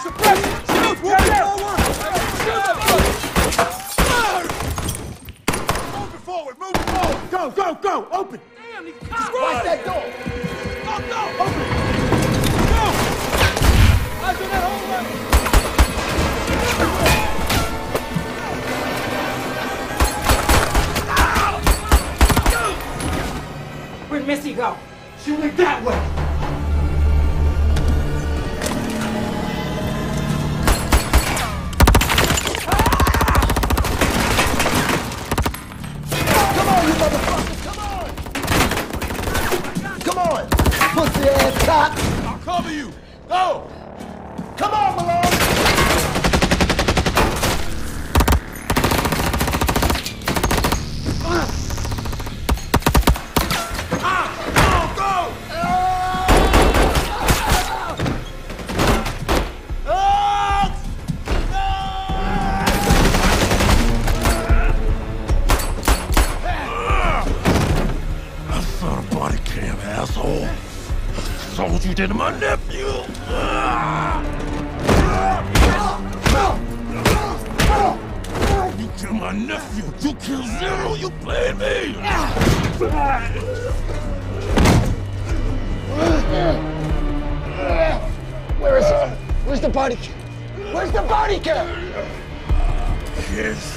Suppress! Shoot! Carry forward! Shoot the fuck! Moving forward, moving forward! Go, go, go! Open! Damn, these cops! Watch that door! Go, go! Open! Go! Eyes on that hallway! Where'd Missy go? She went that way! Come on, you motherfucker! Come on! Come on! Pussy ass cop! I'll cover you! Go! Come on, Malone! You did my nephew! You killed my nephew! You killed Zero! You played me! Where is it? Where's the body cam? Where's the body cam? Kiss.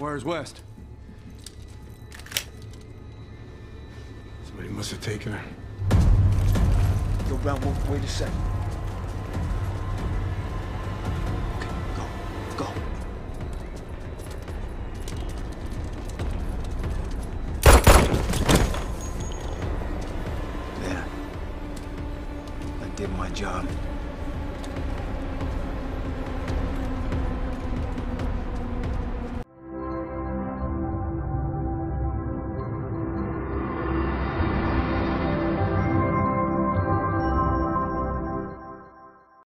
Where's West? Somebody must have taken her. Yo, Brown Wolf, wait a second. Okay, go. Go. There. I did my job.